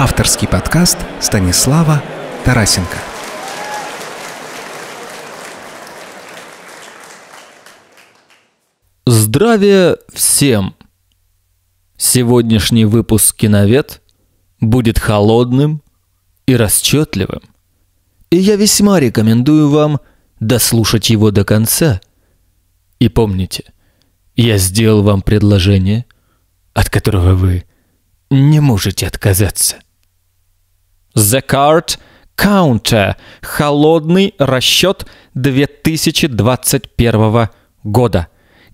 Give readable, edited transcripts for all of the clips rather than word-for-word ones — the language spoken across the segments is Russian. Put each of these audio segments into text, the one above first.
Авторский подкаст Станислава Тарасенко. Здравия всем! Сегодняшний выпуск «Киновед» будет холодным и расчетливым. И я весьма рекомендую вам дослушать его до конца. И помните, я сделал вам предложение, от которого вы не можете отказаться. The Card Counter. Холодный расчет 2021 года.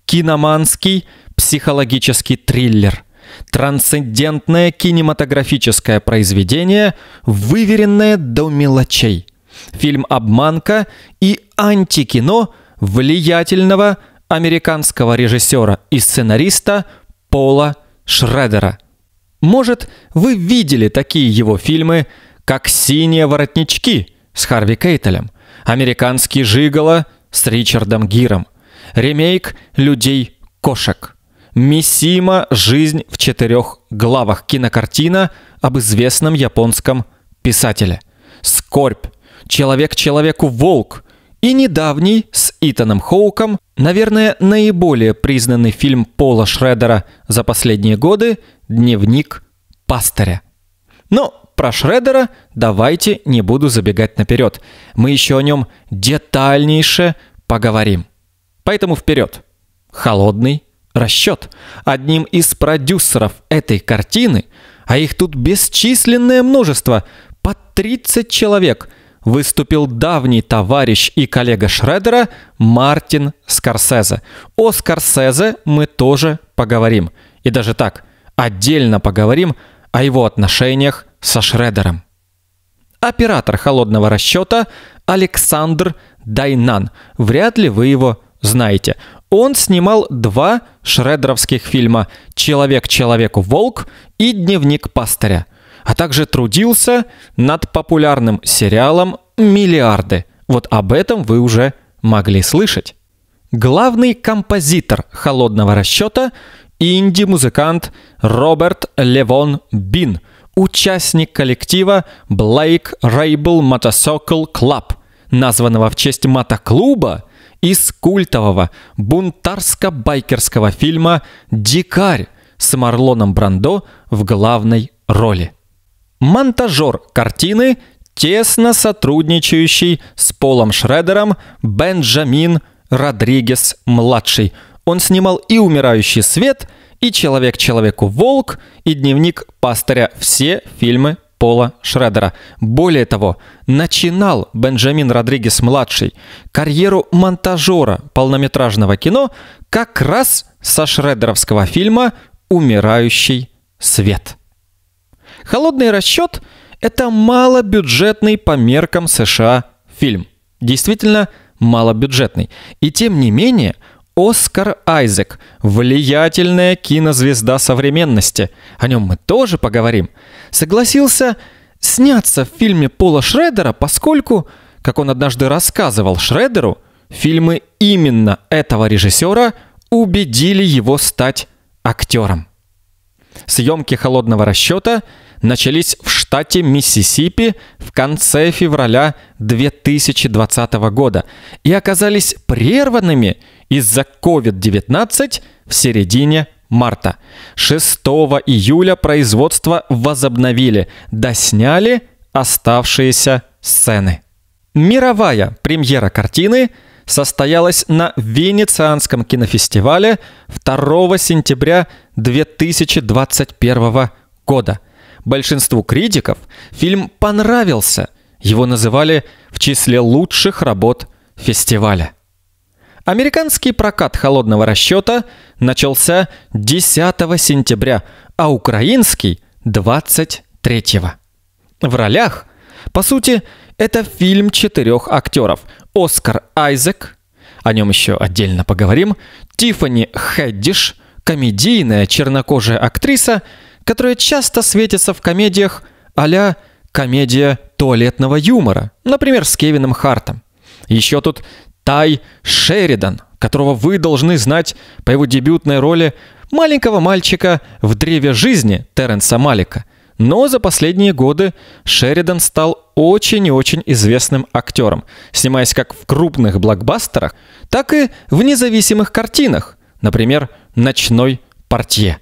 Киноманский психологический триллер. Трансцендентное кинематографическое произведение, выверенное до мелочей. Фильм «Обманка» и антикино влиятельного американского режиссера и сценариста Пола Шредера. Может, вы видели такие его фильмы, как «Синие воротнички» с Харви Кейтелем, «Американский жиголо» с Ричардом Гиром, ремейк «Людей-кошек», «Мисима. Жизнь в четырех главах», кинокартина об известном японском писателе, «Скорбь», «Человек-человеку-волк» и недавний с Итаном Хоуком, наверное, наиболее признанный фильм Пола Шредера за последние годы «Дневник пастыря». Но про Шредера давайте не буду забегать наперед. Мы еще о нем детальнейше поговорим. Поэтому вперед! Холодный расчет. Одним из продюсеров этой картины, а их тут бесчисленное множество, по 30 человек, выступил давний товарищ и коллега Шредера Мартин Скорсезе. О Скорсезе мы тоже поговорим. И даже так, отдельно поговорим о его отношениях со Шредером. Оператор холодного расчета Александр Дайнан. Вряд ли вы его знаете. Он снимал два шредеровских фильма «Человек-человеку-волк» и «Дневник пастыря», а также трудился над популярным сериалом «Миллиарды». Вот об этом вы уже могли слышать. Главный композитор холодного расчета – инди-музыкант Роберт Левон Бин, участник коллектива Black Rebel Motorcycle Club, названного в честь мотоклуба из культового бунтарско-байкерского фильма «Дикарь» с Марлоном Брандо в главной роли. Монтажер картины, тесно сотрудничающий с Полом Шредером, Бенджамин Родригес-младший. Он снимал и «Умирающий свет», и «Человек-человеку-волк», и «Дневник пастыря», все фильмы Пола Шредера. Более того, начинал Бенджамин Родригес-младший карьеру монтажера полнометражного кино как раз со шредеровского фильма «Умирающий свет». «Холодный расчет» — это малобюджетный по меркам США фильм. Действительно малобюджетный. И тем не менее, Оскар Айзек – влиятельная кинозвезда современности, о нем мы тоже поговорим, согласился сняться в фильме Пола Шредера, поскольку, как он однажды рассказывал Шредеру, фильмы именно этого режиссера убедили его стать актером. Съемки «Холодного расчета» начались в штате Миссисипи в конце февраля 2020 года и оказались прерванными из-за COVID-19 в середине марта. 6 июля производство возобновили, досняли оставшиеся сцены. Мировая премьера картины состоялась на Венецианском кинофестивале 2 сентября 2021 года. Большинству критиков фильм понравился. Его называли в числе лучших работ фестиваля. Американский прокат «Холодного расчета» начался 10 сентября, а украинский – 23-го. В ролях, по сути, это фильм 4 актеров. Оскар Айзек, о нем еще отдельно поговорим, Тиффани Хэддиш, комедийная чернокожая актриса, которая часто светится в комедиях а-ля комедия туалетного юмора, например, с Кевином Хартом. Еще тут Тай Шеридан, которого вы должны знать по его дебютной роли маленького мальчика в «Древе жизни» Терренса Малика, Но за последние годы Шеридан стал очень и очень известным актером, снимаясь как в крупных блокбастерах, так и в независимых картинах, например, «Ночной портье».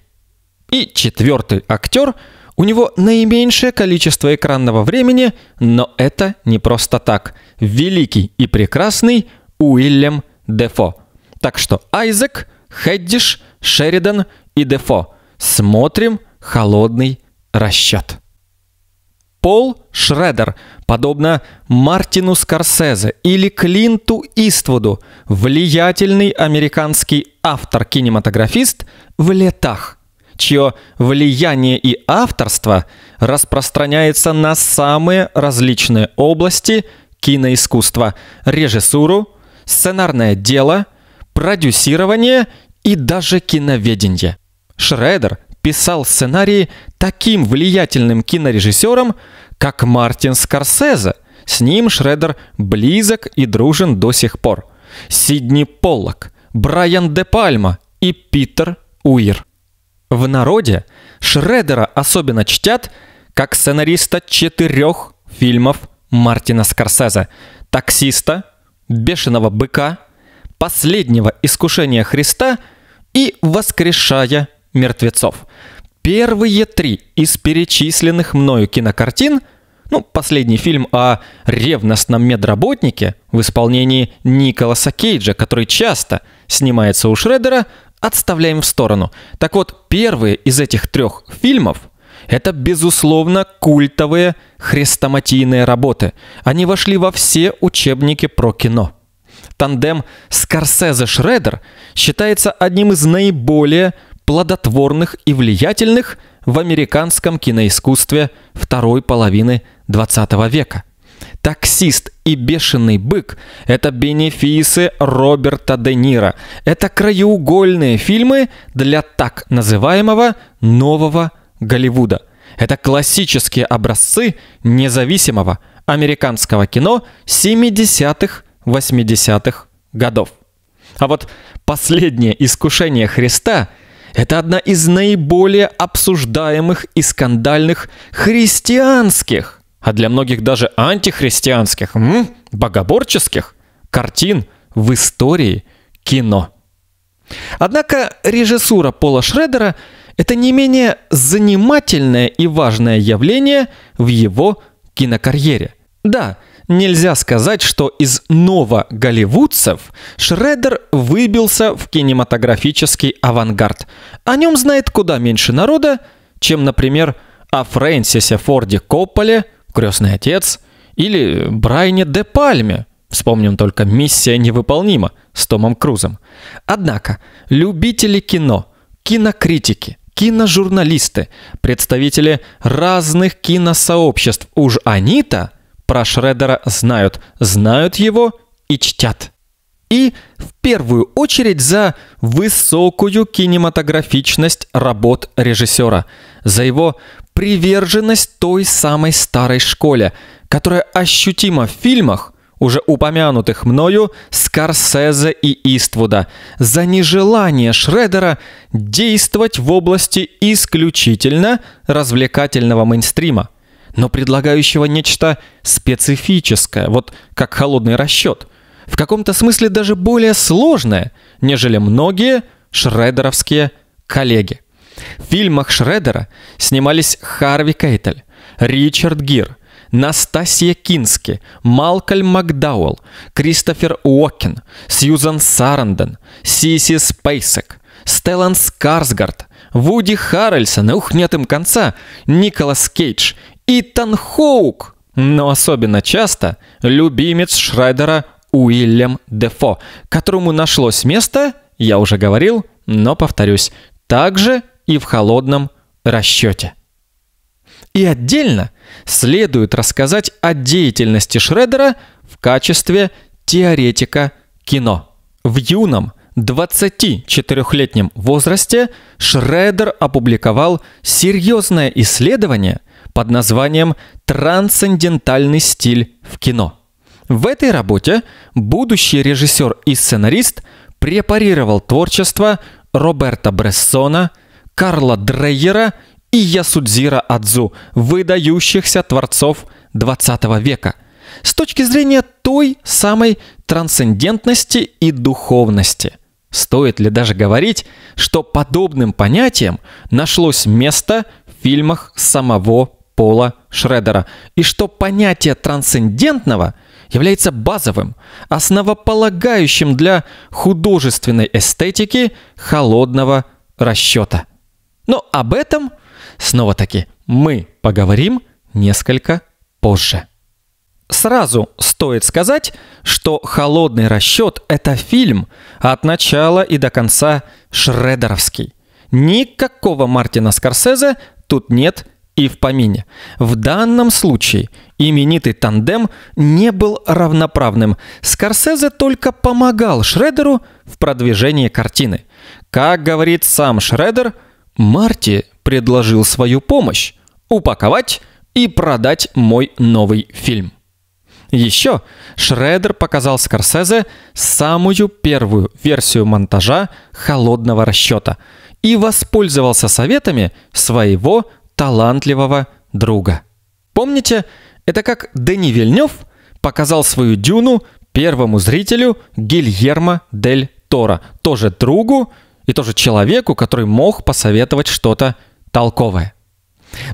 И четвертый актер, у него наименьшее количество экранного времени, но это не просто так. Великий и прекрасный Уильям Дефо. Так что Айзек, Хэддиш, Шеридан и Дефо. Смотрим «Холодный расчет». Пол Шредер, подобно Мартину Скорсезе или Клинту Иствуду, влиятельный американский автор-кинематографист в летах, чье влияние и авторство распространяется на самые различные области киноискусства: режиссуру, сценарное дело, продюсирование и даже киноведение. Шредер писал сценарии таким влиятельным кинорежиссером, как Мартин Скорсезе. С ним Шредер близок и дружен до сих пор. Сидни Поллак, Брайан де Пальма и Питер Уир. В народе Шредера особенно чтят как сценариста 4 фильмов Мартина Скорсезе: «Таксиста», «Бешеного быка», «Последнего искушения Христа» и «Воскрешая мертвецов». Первые 3 из перечисленных мною кинокартин, последний фильм о ревностном медработнике в исполнении Николаса Кейджа, который часто снимается у Шредера, отставляем в сторону. Так вот, первые из этих 3 фильмов – это, безусловно, культовые хрестоматийные работы. Они вошли во все учебники про кино. Тандем Скорсезе-Шредер считается одним из наиболее плодотворных и влиятельных в американском киноискусстве второй половины 20 века. «Таксист» и «Бешеный бык» — это бенефисы Роберта Де Ниро. Это краеугольные фильмы для так называемого «нового Голливуда». Это классические образцы независимого американского кино 70-80-х годов. А вот «Последнее искушение Христа» — это одна из наиболее обсуждаемых и скандальных христианских, а для многих даже антихристианских, богоборческих картин в истории кино. Однако режиссура Пола Шредера – это не менее занимательное и важное явление в его кинокарьере. Да, нельзя сказать, что из новоголливудцев Шредер выбился в кинематографический авангард. О нем знает куда меньше народа, чем, например, о Фрэнсисе Форде Копполе, «Крестный отец», или Брайане де Пальме, вспомним только «Миссия невыполнима» с Томом Крузом. Однако любители кино, кинокритики, киножурналисты, представители разных киносообществ, уж они-то про Шредера знают его и чтят. И в первую очередь за высокую кинематографичность работ режиссера, за его приверженность той самой старой школе, которая ощутима в фильмах, уже упомянутых мною, Скорсезе и Иствуда, за нежелание Шредера действовать в области исключительно развлекательного мейнстрима, но предлагающего нечто специфическое, вот как «Холодный расчет», в каком-то смысле даже более сложное, нежели многие шредеровские коллеги. В фильмах Шредера снимались Харви Кейтель, Ричард Гир, Настасья Кински, Малкольм Макдауэлл, Кристофер Уокен, Сьюзан Сарандон, Сиси Спейсек, Стеллан Скарсгард, Вуди Харрельсон, нет им конца, Николас Кейдж, Итан Хоук, но особенно часто любимец Шредера Уильям Дефо, которому нашлось место, я уже говорил, но повторюсь, также и в «Холодном расчете». И отдельно следует рассказать о деятельности Шредера в качестве теоретика кино. В юном 24-летнем возрасте Шредер опубликовал серьезное исследование под названием «Трансцендентальный стиль в кино». В этой работе будущий режиссер и сценарист препарировал творчество Роберта Брессона, Карла Дрейера и Ясудзира Адзу, выдающихся творцов 20 века, с точки зрения той самой трансцендентности и духовности. Стоит ли даже говорить, что подобным понятиям нашлось место в фильмах самого Пола Шредера, и что понятие трансцендентного является базовым, основополагающим для художественной эстетики холодного расчета. Но об этом, снова-таки, мы поговорим несколько позже. Сразу стоит сказать, что «Холодный расчет» — это фильм от начала и до конца шредеровский. Никакого Мартина Скорсезе тут нет и в помине. В данном случае именитый тандем не был равноправным. Скорсезе только помогал Шредеру в продвижении картины. Как говорит сам Шредер, Марти предложил свою помощь – упаковать и продать мой новый фильм. Еще Шредер показал Скорсезе самую первую версию монтажа «Холодного расчета» и воспользовался советами своего талантливого друга. Помните, это как Дени Вильнёв показал свою «Дюну» первому зрителю Гильермо дель Торо, тоже другу и тоже человеку, который мог посоветовать что-то толковое.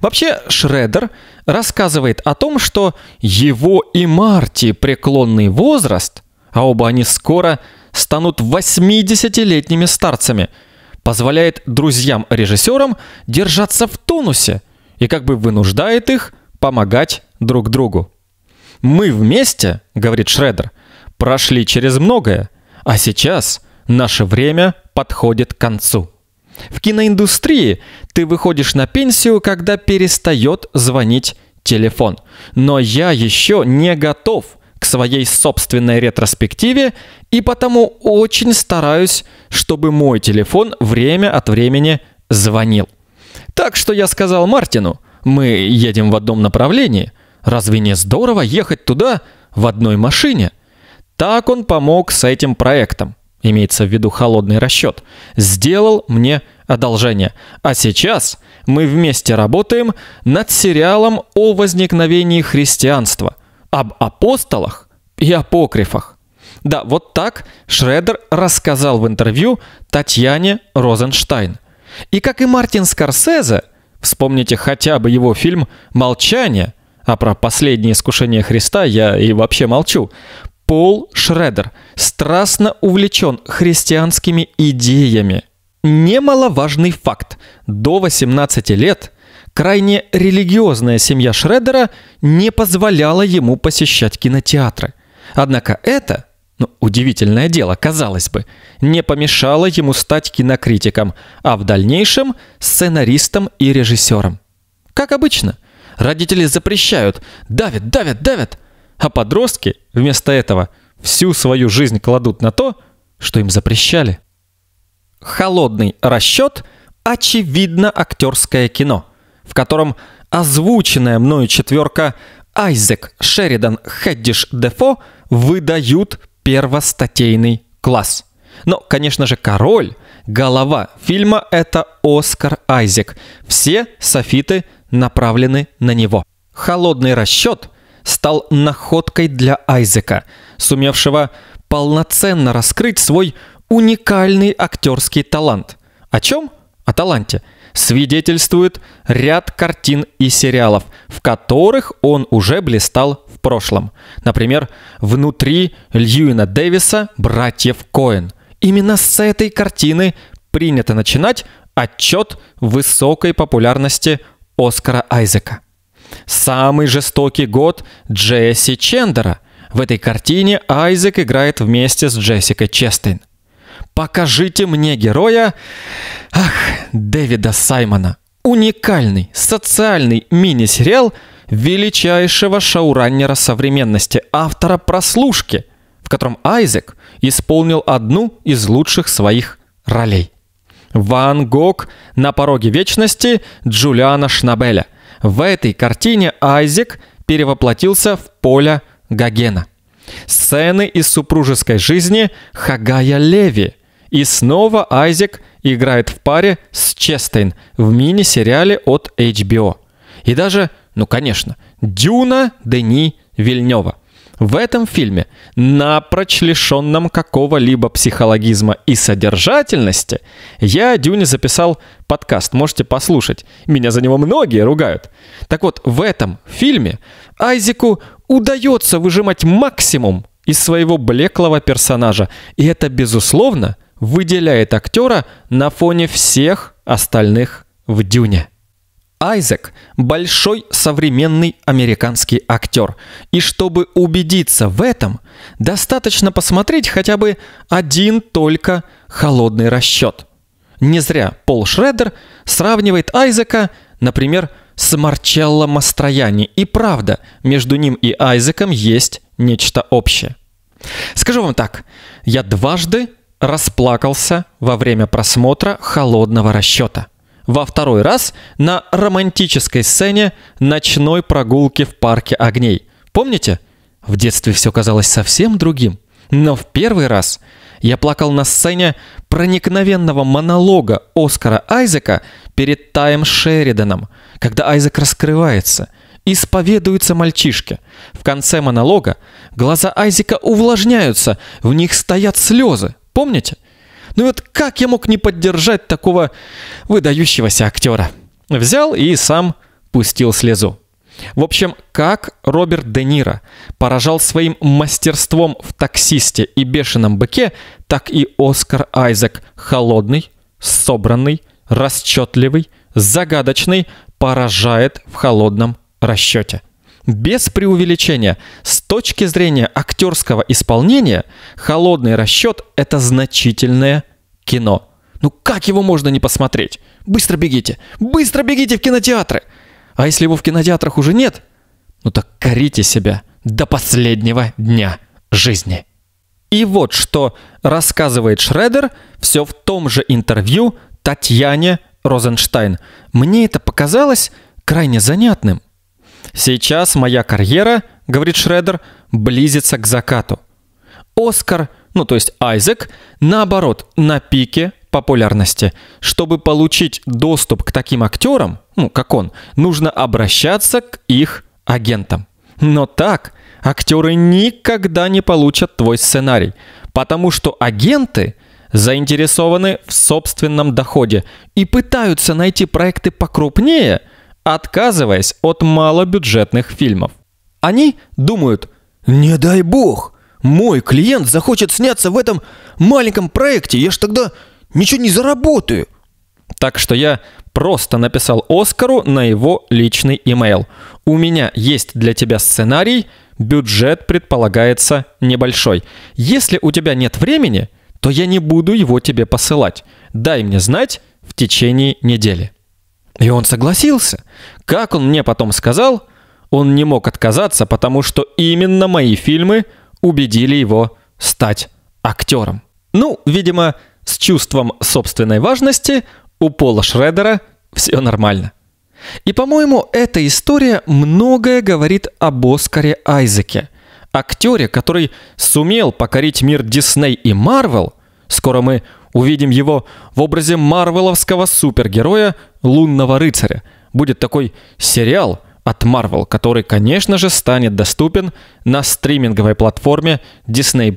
Вообще, Шредер рассказывает о том, что его и Марти преклонный возраст, а оба они скоро станут 80-летними старцами, позволяет друзьям-режиссерам держаться в тонусе и как бы вынуждает их помогать друг другу. «Мы вместе, — говорит Шредер, — прошли через многое, а сейчас наше время подходит к концу». В киноиндустрии ты выходишь на пенсию, когда перестает звонить телефон. Но я еще не готов к своей собственной ретроспективе, и потому очень стараюсь, чтобы мой телефон время от времени звонил. Так что я сказал Мартину, мы едем в одном направлении. Разве не здорово ехать туда в одной машине? Так он помог с этим проектом. Имеется в виду «Холодный расчет», сделал мне одолжение. А сейчас мы вместе работаем над сериалом о возникновении христианства, об апостолах и апокрифах. Да, вот так Шредер рассказал в интервью Татьяне Розенштайн. И как и Мартин Скорсезе, вспомните хотя бы его фильм «Молчание», а про последнее искушение Христа я и вообще молчу, Пол Шредер страстно увлечен христианскими идеями. Немаловажный факт. До 18 лет крайне религиозная семья Шредера не позволяла ему посещать кинотеатры. Однако это, удивительное дело, казалось бы, не помешало ему стать кинокритиком, а в дальнейшем сценаристом и режиссером. Как обычно, родители запрещают, давят. А подростки вместо этого всю свою жизнь кладут на то, что им запрещали. «Холодный расчет» – очевидно актерское кино, в котором озвученная мною четверка Айзек, Шеридан, Хэддиш, Дефо выдают первостатейный класс. Но, конечно же, король, голова фильма – это Оскар Айзек. Все софиты направлены на него. «Холодный расчет» стал находкой для Айзека, сумевшего полноценно раскрыть свой уникальный актерский талант. О чем? О таланте. Свидетельствует ряд картин и сериалов, в которых он уже блистал в прошлом. Например, «Внутри» Льюина Дэвиса «Братьев Коэн». Именно с этой картины принято начинать отчет высокой популярности Оскара Айзека. «Самый жестокий год» Джесси Чендера. В этой картине Айзек играет вместе с Джессикой Честейн. «Покажите мне героя» Дэвида Саймона. Уникальный социальный мини-сериал величайшего шоураннера современности, автора «Прослушки», в котором Айзек исполнил одну из лучших своих ролей. «Ван Гог на пороге вечности» Джулиана Шнабеля. В этой картине Айзек перевоплотился в Поля Гогена. Сцены из супружеской жизни Хагая Леви. И снова Айзек играет в паре с Честейн в мини-сериале от HBO. И даже, ну конечно, Дюна Дени Вильнёва. В этом фильме, напрочь лишенном какого-либо психологизма и содержательности, я о Дюне записал подкаст, можете послушать. Меня за него многие ругают. Так вот, в этом фильме Айзеку удается выжимать максимум из своего блеклого персонажа. И это, безусловно, выделяет актера на фоне всех остальных в Дюне. Айзек – большой современный американский актер. И чтобы убедиться в этом, достаточно посмотреть хотя бы один только «Холодный расчет». Не зря Пол Шредер сравнивает Айзека, например, с Марчелло Мастроянни. И правда, между ним и Айзеком есть нечто общее. Скажу вам так, я дважды расплакался во время просмотра «Холодного расчета». Во второй раз на романтической сцене ночной прогулки в парке огней. Помните? В детстве все казалось совсем другим. Но в первый раз я плакал на сцене проникновенного монолога Оскара Айзека перед Таем Шериданом, когда Айзек раскрывается, исповедуется мальчишке. В конце монолога глаза Айзека увлажняются, в них стоят слезы. Помните? Ну вот как я мог не поддержать такого выдающегося актера? Взял и сам пустил слезу. В общем, как Роберт Де Ниро поражал своим мастерством в «Таксисте» и «Бешеном быке», так и Оскар Айзек холодный, собранный, расчетливый, загадочный поражает в «Холодном расчете». Без преувеличения, с точки зрения актерского исполнения, «Холодный расчет» — это значительное кино. Ну как его можно не посмотреть? Быстро бегите в кинотеатры! А если его в кинотеатрах уже нет, ну так корите себя до последнего дня жизни. И вот что рассказывает Шредер все в том же интервью Татьяне Розенштайн. Мне это показалось крайне занятным. «Сейчас моя карьера, — говорит Шредер, — близится к закату. Оскар, ну то есть Айзек, наоборот, на пике популярности. Чтобы получить доступ к таким актерам, ну как он, нужно обращаться к их агентам. Но так актеры никогда не получат твой сценарий, потому что агенты заинтересованы в собственном доходе и пытаются найти проекты покрупнее, отказываясь от малобюджетных фильмов. Они думают, не дай бог, мой клиент захочет сняться в этом маленьком проекте, я ж тогда ничего не заработаю. Так что я просто написал Оскару на его личный имейл. У меня есть для тебя сценарий, бюджет предполагается небольшой. Если у тебя нет времени, то я не буду его тебе посылать. Дай мне знать в течение недели». И он согласился. Как он мне потом сказал, он не мог отказаться, потому что именно мои фильмы убедили его стать актером. Ну, видимо, с чувством собственной важности у Пола Шредера все нормально. И, по-моему, эта история многое говорит об Оскаре Айзеке. Актере, который сумел покорить мир Дисней и Марвел. Скоро мы увидим его в образе марвеловского супергероя «Лунного рыцаря». Будет такой сериал от Marvel, который, конечно же, станет доступен на стриминговой платформе Disney+.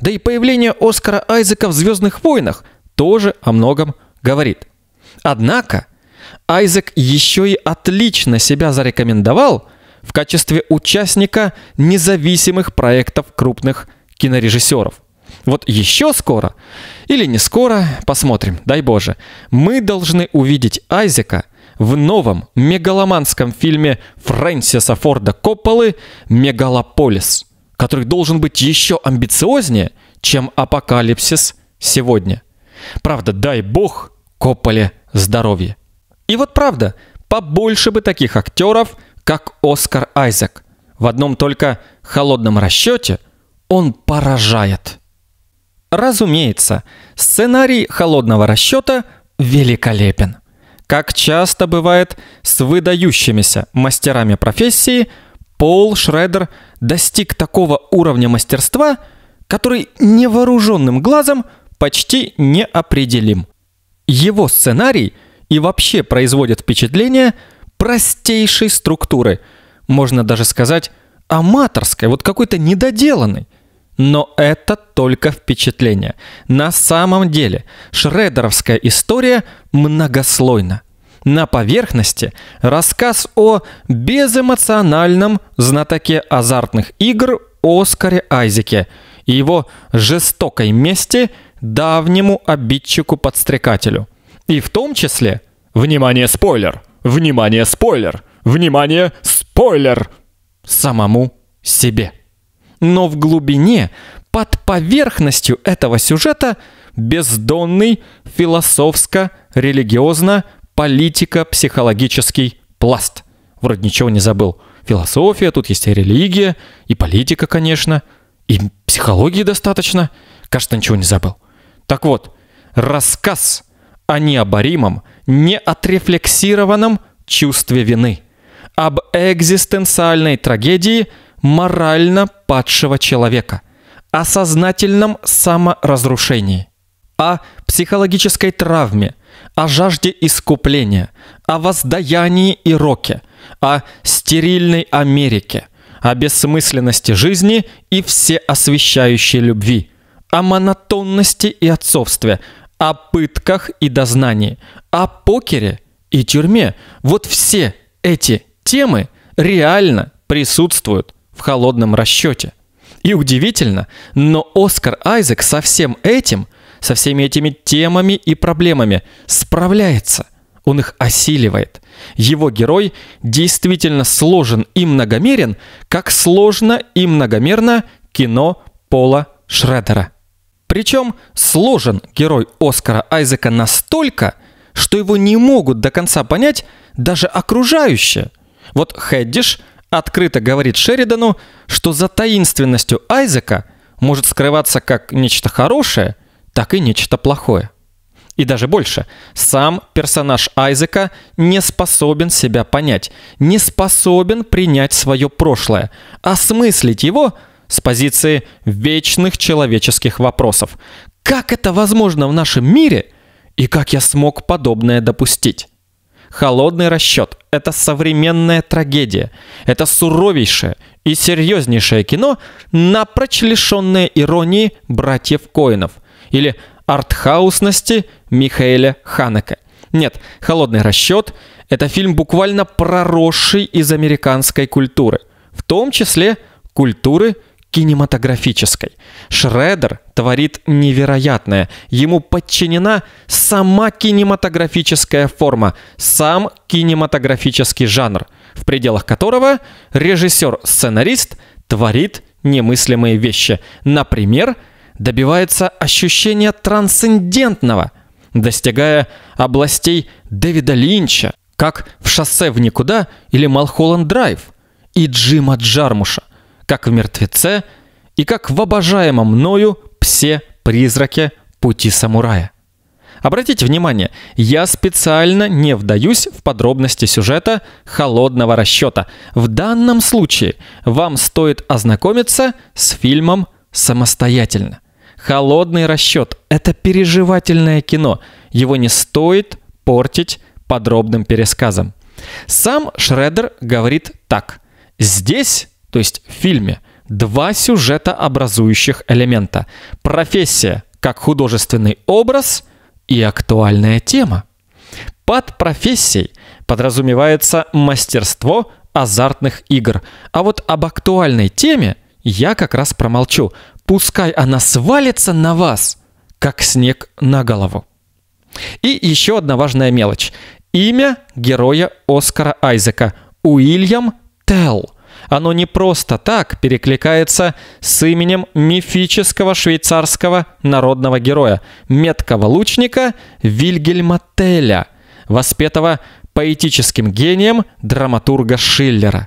Да и появление Оскара Айзека в «Звездных войнах» тоже о многом говорит. Однако Айзек еще и отлично себя зарекомендовал в качестве участника независимых проектов крупных кинорежиссеров. Вот еще скоро, или не скоро, посмотрим, дай Боже, мы должны увидеть Айзека в новом мегаломанском фильме Фрэнсиса Форда Копполы «Мегалополис», который должен быть еще амбициознее, чем «Апокалипсис сегодня». Правда, дай Бог Копполе здоровья. И вот правда, побольше бы таких актеров, как Оскар Айзек. В одном только «Холодном расчете» он поражает. Разумеется, сценарий «Холодного расчета» великолепен. Как часто бывает с выдающимися мастерами профессии, Пол Шредер достиг такого уровня мастерства, который невооруженным глазом почти неопределим. Его сценарий и вообще производит впечатление простейшей структуры, можно даже сказать аматорской, вот какой-то недоделанной. Но это только впечатление. На самом деле шредеровская история многослойна. На поверхности рассказ о безэмоциональном знатоке азартных игр Оскаре Айзеке и его жестокой мести давнему обидчику-подстрекателю. И в том числе... Внимание, спойлер! Внимание, спойлер! Внимание, спойлер! Самому себе. Но в глубине, под поверхностью этого сюжета, бездонный философско-религиозно-политико-психологический пласт. Вроде ничего не забыл. Философия, тут есть и религия, и политика, конечно, и психологии достаточно. Кажется, ничего не забыл. Так вот, рассказ о необоримом, неотрефлексированном чувстве вины, об экзистенциальной трагедии морально падшего человека, о сознательном саморазрушении, о психологической травме, о жажде искупления, о воздаянии и роке, о стерильной Америке, о бессмысленности жизни и всеосвещающей любви, о монотонности и отцовстве, о пытках и дознании, о покере и тюрьме. Вот все эти темы реально присутствуют в холодном расчете. И удивительно, но Оскар Айзек со всем этим, со всеми этими темами и проблемами справляется. Он их осиливает. Его герой действительно сложен и многомерен, как сложно и многомерно кино Пола Шредера. Причем сложен герой Оскара Айзека настолько, что его не могут до конца понять даже окружающие. Вот Хэддиш открыто говорит Шеридану, что за таинственностью Айзека может скрываться как нечто хорошее, так и нечто плохое. И даже больше, сам персонаж Айзека не способен себя понять, не способен принять свое прошлое, осмыслить его с позиции вечных человеческих вопросов. Как это возможно в нашем мире и как я смог подобное допустить? Холодный расчет – это современная трагедия, это суровейшее и серьезнейшее кино, напрочь лишенное иронии братьев Коэнов или артхаусности Михаэля Ханеке. Нет, «Холодный расчет» — это фильм, буквально проросший из американской культуры, в том числе культуры кинематографической. Шредер творит невероятное. Ему подчинена сама кинематографическая форма, сам кинематографический жанр, в пределах которого режиссер-сценарист творит немыслимые вещи. Например, добивается ощущения трансцендентного, достигая областей Дэвида Линча, как в «Шоссе в никуда» или «Малхолланд Драйв», и Джима Джармуша, как в «Мертвеце» и как в обожаемом мною «Псе-призраке пути самурая». Обратите внимание, я специально не вдаюсь в подробности сюжета «Холодного расчета». В данном случае вам стоит ознакомиться с фильмом самостоятельно. «Холодный расчет» — это переживательное кино. Его не стоит портить подробным пересказом. Сам Шредер говорит так. Здесь, то есть в фильме, два сюжета образующих элемента. Профессия как художественный образ и актуальная тема. Под профессией подразумевается мастерство азартных игр. А вот об актуальной теме я как раз промолчу. Пускай она свалится на вас, как снег на голову. И еще одна важная мелочь. Имя героя Оскара Айзека – Уильям Телл. Оно не просто так перекликается с именем мифического швейцарского народного героя, меткого лучника Вильгельма Телля, воспетого поэтическим гением драматурга Шиллера.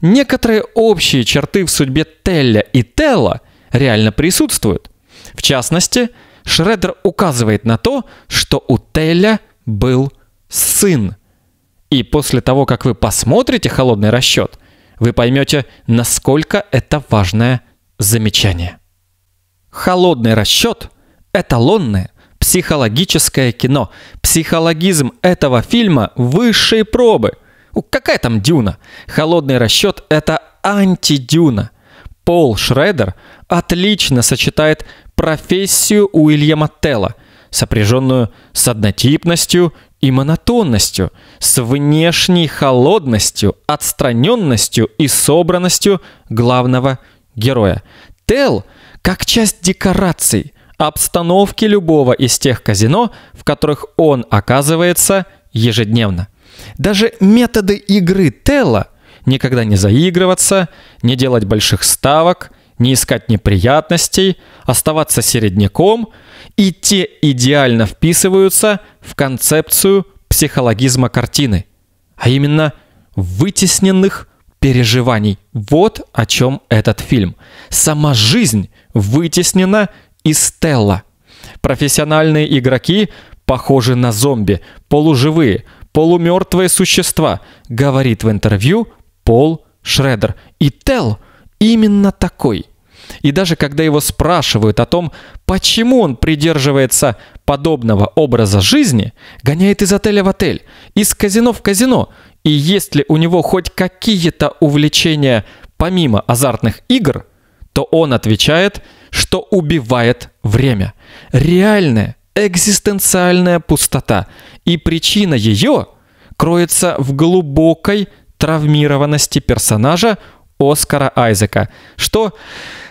Некоторые общие черты в судьбе Телля и Телла реально присутствуют. В частности, Шредер указывает на то, что у Телля был сын. И после того, как вы посмотрите «Холодный расчет», вы поймете, насколько это важное замечание. «Холодный расчет» — эталонное, Психологическое кино. Психологизм этого фильма высшей пробы. Какая там Дюна? Холодный расчет – это анти-Дюна. Пол Шредер отлично сочетает профессию Уильяма Телла, сопряженную с однотипностью и монотонностью, с внешней холодностью, отстраненностью и собранностью главного героя. Телл как часть декораций, обстановки любого из тех казино, в которых он оказывается ежедневно. Даже методы игры Телла – никогда не заигрываться, не делать больших ставок, не искать неприятностей, оставаться середняком, и те идеально вписываются в концепцию психологизма картины, а именно вытесненных переживаний. Вот о чем этот фильм. Сама жизнь вытеснена из Телла. Профессиональные игроки похожи на зомби, полуживые, полумертвые существа, говорит в интервью Пол Шредер. И Телл именно такой. И даже когда его спрашивают о том, почему он придерживается подобного образа жизни, гоняет из отеля в отель, из казино в казино, и есть ли у него хоть какие-то увлечения помимо азартных игр, то он отвечает, что убивает время. Реальная экзистенциальная пустота. И причина ее кроется в глубокой травмированности персонажа Оскара Айзека, что,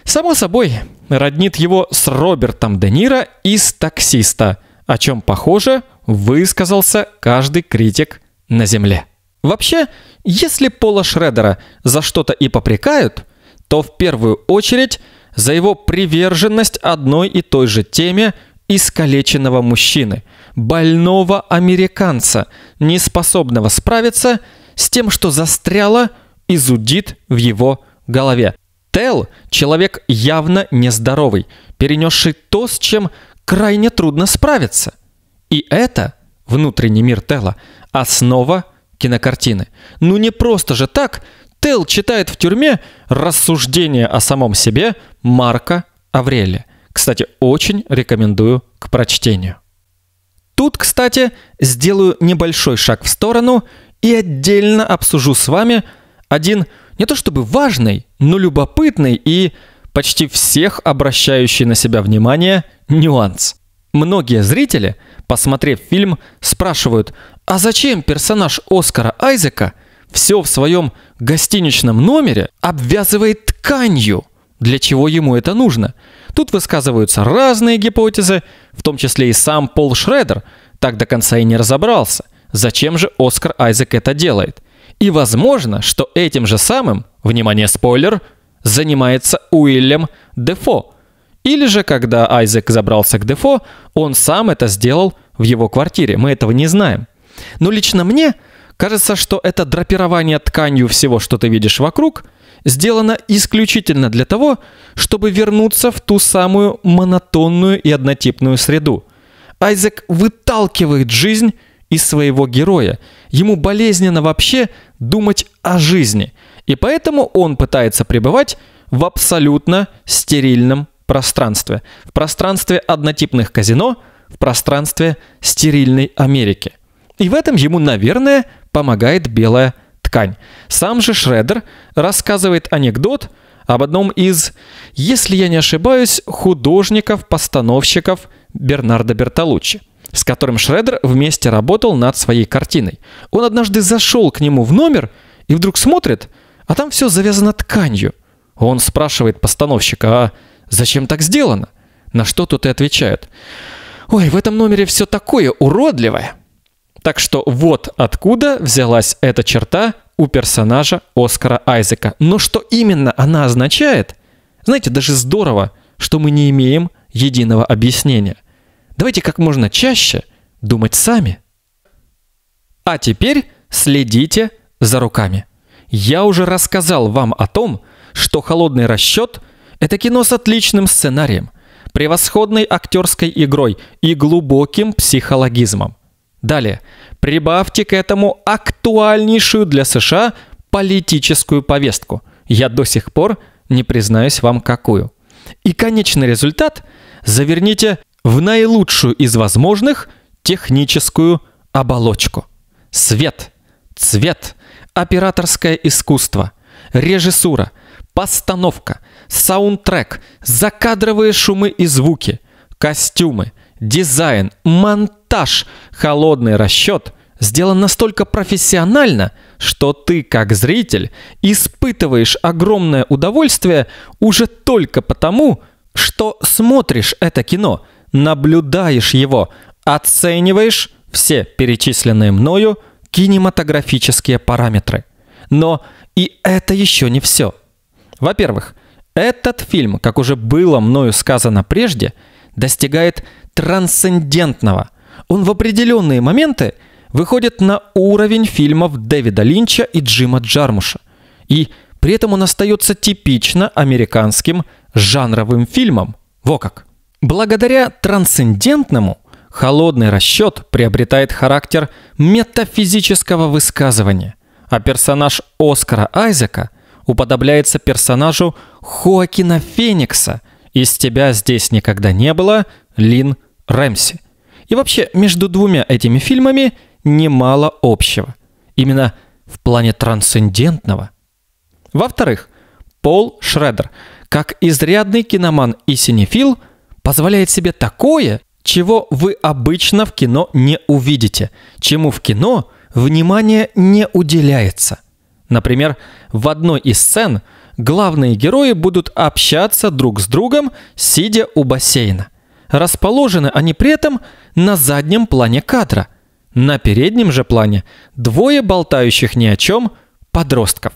само собой, роднит его с Робертом Де Ниро из «Таксиста», о чем, похоже, высказался каждый критик на земле. Вообще, если Пола Шредера за что-то и попрекают, то в первую очередь за его приверженность одной и той же теме искалеченного мужчины, больного американца, не способного справиться с тем, что застряло и зудит в его голове. Телл – человек явно нездоровый, перенесший то, с чем крайне трудно справиться. И это, внутренний мир Телла, основа кинокартины. Ну не просто же так Телл читает в тюрьме рассуждения о самом себе Марка Аврелия. Кстати, очень рекомендую к прочтению. Тут, кстати, сделаю небольшой шаг в сторону и отдельно обсужу с вами один не то чтобы важный, но любопытный и почти всех обращающий на себя внимание нюанс. Многие зрители, посмотрев фильм, спрашивают, а зачем персонаж Оскара Айзека все в своем гостиничном номере обвязывает тканью? Для чего ему это нужно? Тут высказываются разные гипотезы, в том числе и сам Пол Шредер так до конца и не разобрался, зачем же Оскар Айзек это делает. И возможно, что этим же самым, внимание, спойлер, занимается Уильям Дефо. Или же, когда Айзек забрался к Дефо, он сам это сделал в его квартире. Мы этого не знаем. Но лично мне кажется, что это драпирование тканью всего, что ты видишь вокруг, сделано исключительно для того, чтобы вернуться в ту самую монотонную и однотипную среду. Айзек выталкивает жизнь из своего героя. Ему болезненно вообще думать о жизни. И поэтому он пытается пребывать в абсолютно стерильном пространстве. В пространстве однотипных казино, в пространстве стерильной Америки. И в этом ему, наверное, помогает белая ткань. Сам же Шредер рассказывает анекдот об одном из, если я не ошибаюсь, художников-постановщиков Бернардо Бертолуччи, с которым Шредер вместе работал над своей картиной. Он однажды зашел к нему в номер и вдруг смотрит, а там все завязано тканью. Он спрашивает постановщика, а зачем так сделано? На что тот и отвечает, ой, в этом номере все такое уродливое. Так что вот откуда взялась эта черта у персонажа Оскара Айзека. Но что именно она означает? Знаете, даже здорово, что мы не имеем единого объяснения. Давайте как можно чаще думать сами. А теперь следите за руками. Я уже рассказал вам о том, что «Холодный расчет» — это кино с отличным сценарием, превосходной актерской игрой и глубоким психологизмом. Далее, прибавьте к этому актуальнейшую для США политическую повестку. Я до сих пор не признаюсь вам какую. И конечный результат заверните в наилучшую из возможных техническую оболочку. Свет, цвет, операторское искусство, режиссура, постановка, саундтрек, закадровые шумы и звуки, костюмы, дизайн, монтаж, холодный расчет сделан настолько профессионально, что ты, как зритель, испытываешь огромное удовольствие уже только потому, что смотришь это кино, наблюдаешь его, оцениваешь все перечисленные мною кинематографические параметры. Но и это еще не все. Во-первых, этот фильм, как уже было мною сказано прежде, достигает трансцендентного. Он в определенные моменты выходит на уровень фильмов Дэвида Линча и Джима Джармуша. И при этом он остается типично американским жанровым фильмом. Во как! Благодаря трансцендентному «Холодный расчет» приобретает характер метафизического высказывания, а персонаж Оскара Айзека уподобляется персонажу Хоакина Феникса «Из тебя здесь никогда не было» Лин Рэмси. И вообще между двумя этими фильмами немало общего. Именно в плане трансцендентного. Во-вторых, Пол Шредер, как изрядный киноман и синефил, позволяет себе такое, чего вы обычно в кино не увидите, чему в кино внимание не уделяется. Например, в одной из сцен главные герои будут общаться друг с другом, сидя у бассейна. Расположены они при этом на заднем плане кадра. На переднем же плане двое болтающих ни о чем подростков.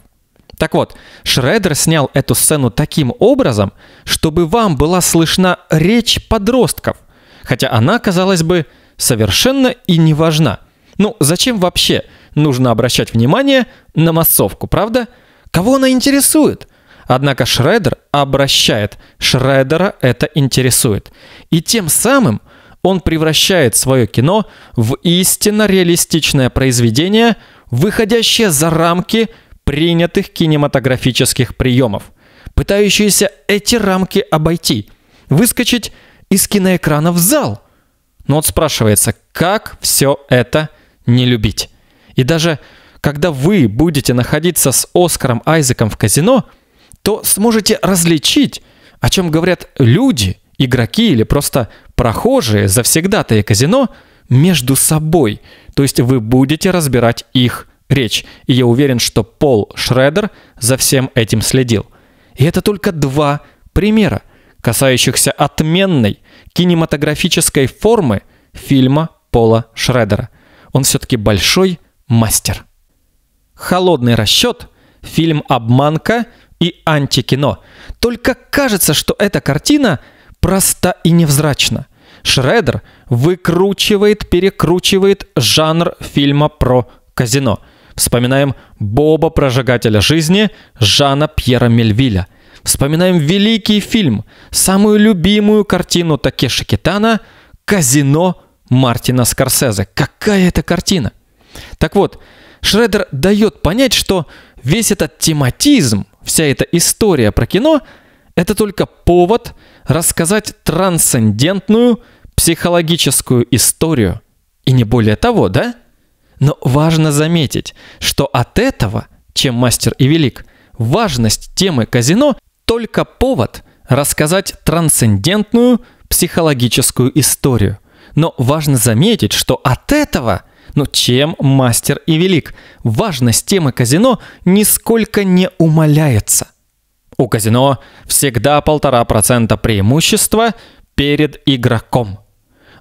Так вот, Шредер снял эту сцену таким образом, чтобы вам была слышна речь подростков. Хотя она, казалось бы, совершенно и не важна. Ну, зачем вообще нужно обращать внимание на массовку, правда? Кого она интересует? Однако Шредер обращает, Шредера это интересует. И тем самым он превращает свое кино в истинно реалистичное произведение, выходящее за рамки принятых кинематографических приемов, пытающиеся эти рамки обойти, выскочить из киноэкрана в зал. Но вот спрашивается, как все это не любить? И даже когда вы будете находиться с Оскаром Айзеком в казино, то сможете различить, о чем говорят люди, игроки или просто прохожие, завсегдатые казино, между собой. То есть вы будете разбирать их речь. И я уверен, что Пол Шредер за всем этим следил. И это только два примера, касающихся отменной кинематографической формы фильма Пола Шредера. Он все-таки большой мастер. «Холодный расчет», фильм «Обманка» и «Антикино». Только кажется, что эта картина проста и невзрачна. Шредер выкручивает, перекручивает жанр фильма про казино. Вспоминаем Боба, прожигателя жизни, Жана Пьера Мельвиля. Вспоминаем великий фильм, самую любимую картину Такеши Китана «Казино» Мартина Скорсезе. Какая это картина? Так вот, Шредер дает понять, что весь этот тематизм, вся эта история про кино – это только повод рассказать трансцендентную психологическую историю. И не более того, да? Но важно заметить, что от этого, чем мастер и велик, важность темы казино – только повод рассказать трансцендентную психологическую историю. Но важно заметить, что от этого, чем мастер и велик, важность темы казино нисколько не умаляется. У казино всегда 1,5% преимущества перед игроком.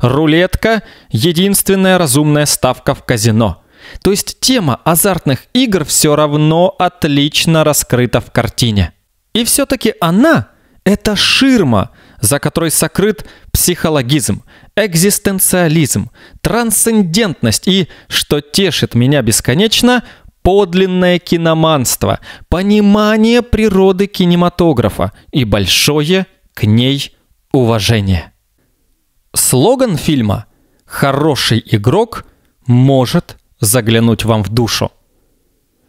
Рулетка – единственная разумная ставка в казино. То есть тема азартных игр все равно отлично раскрыта в картине. И все-таки она – это ширма, за которой сокрыт психологизм, экзистенциализм, трансцендентность и, что тешит меня бесконечно, подлинное киноманство, понимание природы кинематографа и большое к ней уважение. Слоган фильма «Хороший игрок может заглянуть вам в душу».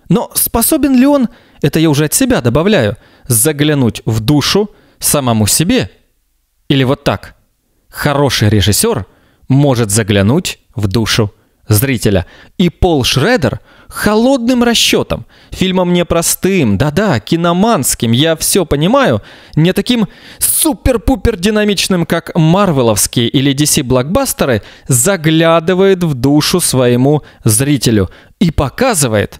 Но способен ли он, это я уже от себя добавляю, заглянуть в душу самому себе? Или вот так. Хороший режиссер может заглянуть в душу зрителя. И Пол Шредер холодным расчетом, фильмом непростым, да-да, киноманским, я все понимаю, не таким супер-пупер динамичным, как марвеловские или DC-блокбастеры, заглядывает в душу своему зрителю и показывает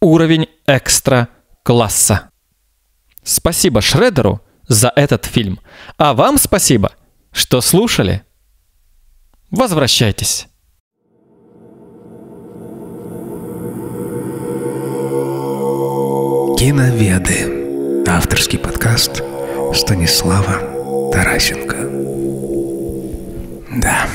уровень экстра-класса. Спасибо Шредеру за этот фильм. А вам спасибо, что слушали. Возвращайтесь. Киноведы. Авторский подкаст Станислава Тарасенко. Да.